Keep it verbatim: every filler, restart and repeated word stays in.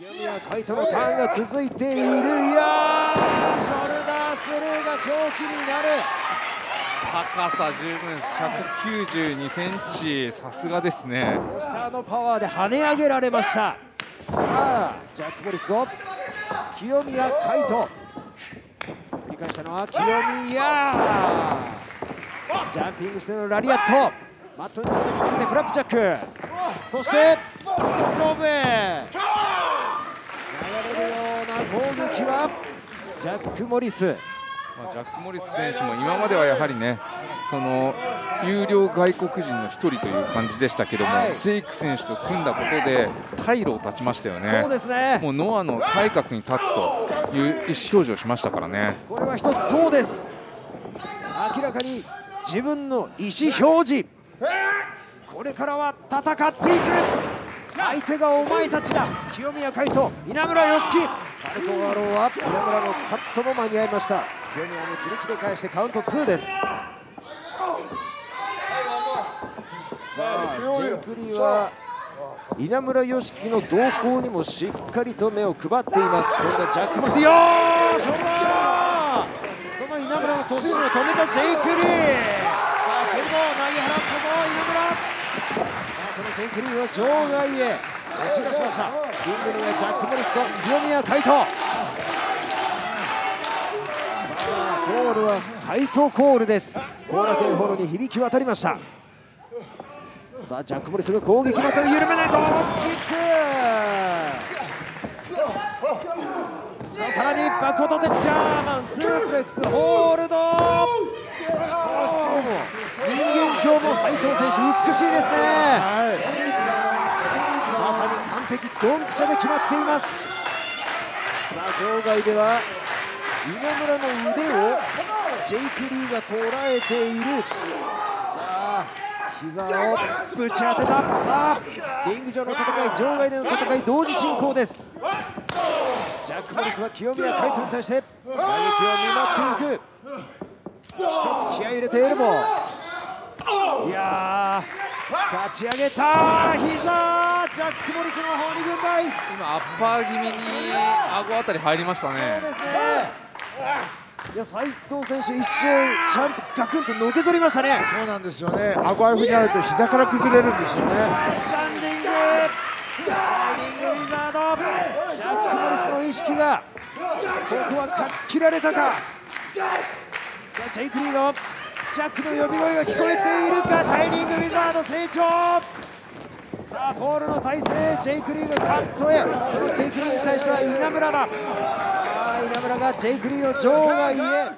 清宮海斗のターンが続いている。いやー、ショルダースルーが狂気になる。高さ十分百九十二センチ、さすがですね。そしてあのパワーで跳ね上げられました。さあジャックボリスを清宮海斗、繰り返したのは清宮。ジャンピングしてのラリアット、マットに叩きつけてフラップジャック、そしてステップ勝負。流れるような攻撃はジャック・モリス。ジャック・モリス選手も今まではやはりね、その有料外国人の一人という感じでしたけども、はい、ジェイク選手と組んだことで退路を断ちましたよね。そうですね、もうノアの対角に立つという意思表示をしましたからね。これは一つ、そうです、明らかに自分の意思表示。これからは戦っていく。相手がお前たちだ。清宮海斗、稲村良樹、パルコアローは稲村のカットも間に合いました。清宮の自力で返してカウントツーです。さあジェイク・リーは稲村良樹の動向にもしっかりと目を配っています。これがジャックボリスよー、ショルダー、その稲村の突進を止めたジェイク・リー。さあこれも投げ払ったぞ稲村。ジェイク・リーを場外へ打ち出しました。リングにはジャック・モリスと清宮海斗。さあコールは海斗コールです。後楽園ホールに響き渡りました。さあジャック・モリスが攻撃の手を緩めないと、ドロップキック。さあさらにバックホットでジャーマンスープレックスホールド。人間鏡も斉藤選手美しいですね。ドンピシャで決まっています。さあ場外では稲村の腕をジェイク・リーが捉えている。さあ膝をぶち当てた。さあリング上の戦い、場外での戦い同時進行です。ジャック・モリスは清宮海斗に対して打撃を見守っていく。一つ気合い入れてエルボー、いやー立ち上げた膝。ジャック・モリスの方に軍配。今アッパー気味に顎あたり入りましたね。そうですね、いや斉藤選手一瞬ちゃんとガクンとのけぞりましたね。そうなんですよね、顎ああいうふうになると膝から崩れるんですよね。スタンディングスタンディングウィザード。ジャック・モリスの意識がここはかっ切られたか。さあジェイク・リーのジャックの呼び声が聞こえているか。シャイニングウィザード成長。さあポールの体勢、ジェイク・リーがカットへ。そのジェイク・リーに対しては稲村だ。さあ稲村がジェイク・リーを場外へ。